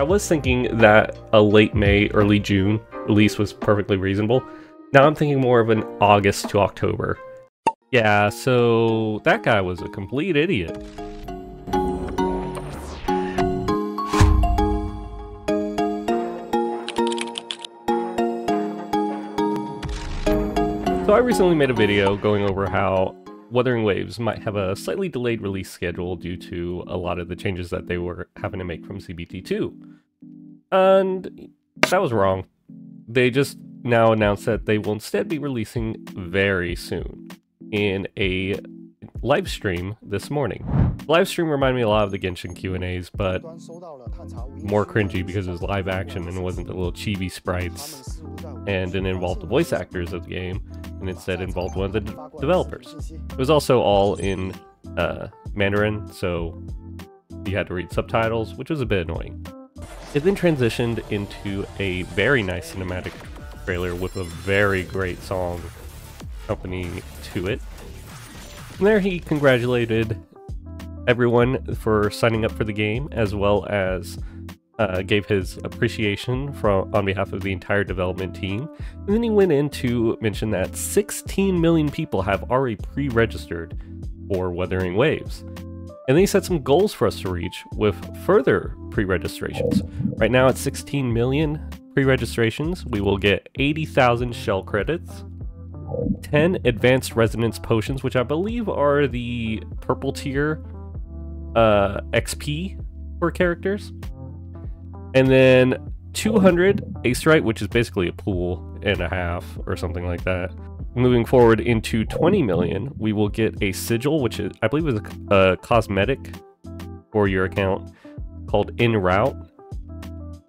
I was thinking that a late May, early June release was perfectly reasonable. Now I'm thinking more of an August to October. Yeah, so that guy was a complete idiot. So I recently made a video going over how Wuthering Waves might have a slightly delayed release schedule due to a lot of the changes that they were having to make from CBT2. And that was wrong. They just now announced that they will instead be releasing very soon in a live stream this morning. The live stream reminded me a lot of the Genshin Q&As, but more cringy because it was live action and it wasn't the little chibi sprites and it involved the voice actors of the game. And instead involved one of the developers. It was also all in Mandarin, so you had to read subtitles, which was a bit annoying. It then transitioned into a very nice cinematic trailer with a very great song accompanying to it. And there he congratulated everyone for signing up for the game, as well as gave his appreciation on behalf of the entire development team. And then he went in to mention that 16 million people have already pre-registered for Wuthering Waves. And then he set some goals for us to reach with further pre-registrations. Right now it's 16 million pre-registrations. We will get 80,000 shell credits, 10 Advanced Resonance Potions, which I believe are the purple tier XP for characters. And then 200 Asterite, which is basically a pool and a half or something like that. Moving forward into 20 million, we will get a sigil, which is, I believe is a cosmetic for your account called En Route.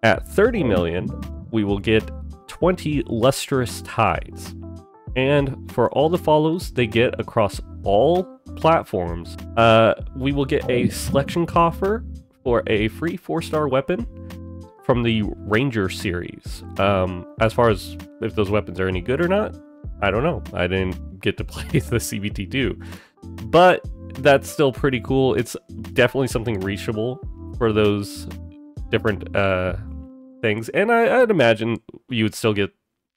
At 30 million, we will get 20 Lustrous Tides. And for all the follows they get across all platforms, we will get a selection coffer for a free 4-star weapon from the Ranger series. As far as if those weapons are any good or not, I don't know. I didn't get to play the CBT2, but that's still pretty cool. It's definitely something reachable for those different things. And I'd imagine you would still get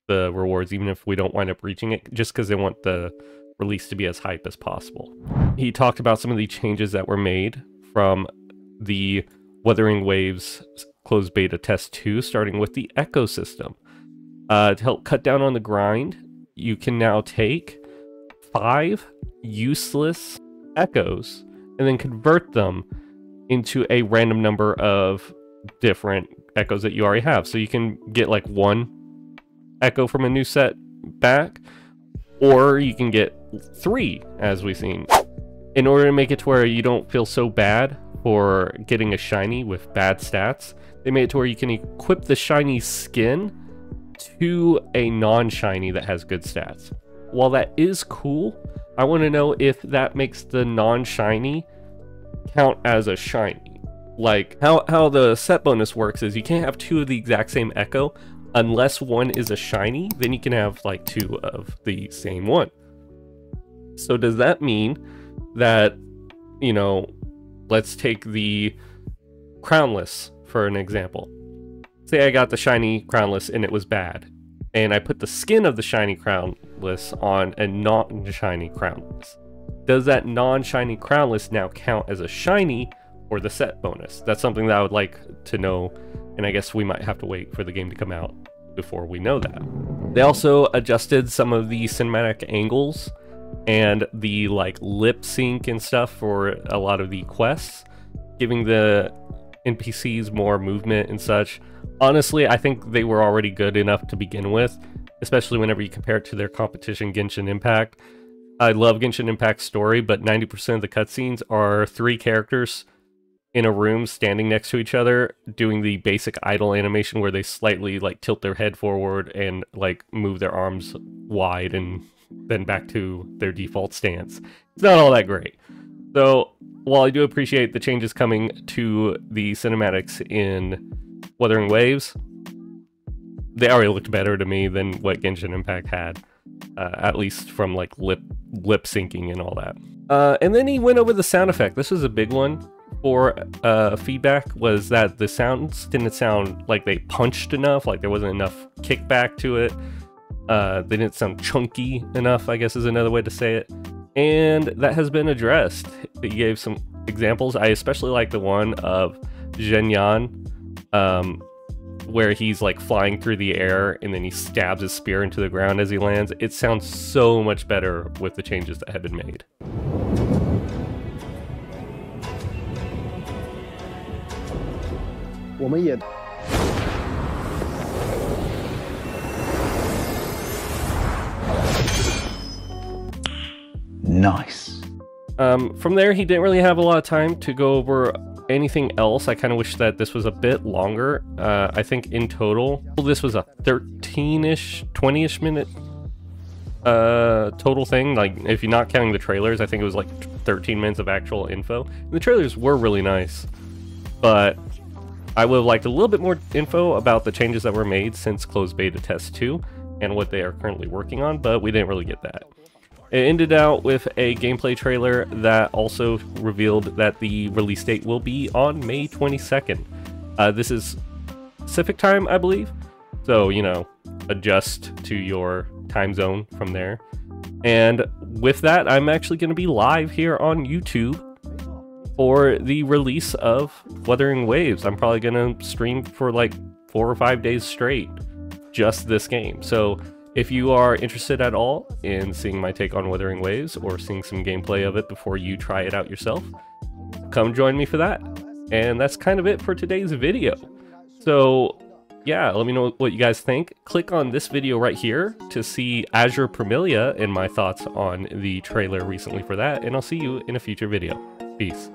the rewards even if we don't wind up reaching it, just because they want the release to be as hype as possible. He talked about some of the changes that were made from the Wuthering Waves closed beta test 2, starting with the echo system. To help cut down on the grind, you can now take 5 useless echoes and then convert them into a random number of different echoes that you already have. So you can get like 1 echo from a new set back, or you can get 3 as we've seen. In order to make it to where you don't feel so bad for getting a shiny with bad stats, they made it to where you can equip the shiny skin to a non-shiny that has good stats. While that is cool, I want to know if that makes the non-shiny count as a shiny. Like how the set bonus works is you can't have 2 of the exact same echo unless 1 is a shiny, then you can have like 2 of the same one. So does that mean that, you know, let's take the crownless for an example. Say I got the shiny crownless and it was bad, and I put the skin of the shiny crownless on a non-shiny crownless. Does that non-shiny crownless now count as a shiny or the set bonus? That's something that I would like to know, and I guess we might have to wait for the game to come out before we know that. They also adjusted some of the cinematic angles and the like lip sync and stuff for a lot of the quests, giving the NPCs more movement and such. Honestly, I think they were already good enough to begin with, especially whenever you compare it to their competition, Genshin Impact. I love Genshin Impact's story, but 90% of the cutscenes are 3 characters in a room standing next to each other doing the basic idle animation where they slightly like tilt their head forward and like move their arms wide and then back to their default stance. It's not all that great. So while I do appreciate the changes coming to the cinematics in Wuthering Waves, they already looked better to me than what Genshin Impact had, at least from like lip syncing and all that. And then he went over the sound effect. This was a big one for feedback was that the sounds didn't sound like they punched enough, like there wasn't enough kickback to it. They didn't sound chunky enough, I guess is another way to say it. And that has been addressed. He gave some examples. I especially like the one of Zhenyan, where he's like flying through the air and then he stabs his spear into the ground as he lands. It sounds so much better with the changes that have been made. Nice. From there, he didn't really have a lot of time to go over anything else. I kind of wish that this was a bit longer. I think in total, this was a 13-ish, 20-ish minute total thing. Like, if you're not counting the trailers, I think it was like 13 minutes of actual info. And the trailers were really nice, but I would have liked a little bit more info about the changes that were made since closed beta test 2 and what they are currently working on, but we didn't really get that. It ended out with a gameplay trailer that also revealed that the release date will be on May 22nd. This is Pacific time, I believe. So, you know, adjust to your time zone from there. And with that, I'm actually going to be live here on YouTube for the release of Wuthering Waves. I'm probably gonna stream for like 4 or 5 days straight, just this game. So if you are interested at all in seeing my take on Wuthering Waves or seeing some gameplay of it before you try it out yourself, come join me for that. And that's kind of it for today's video. So yeah, let me know what you guys think. Click on this video right here to see Azure Promelia and my thoughts on the trailer recently for that. And I'll see you in a future video. Peace.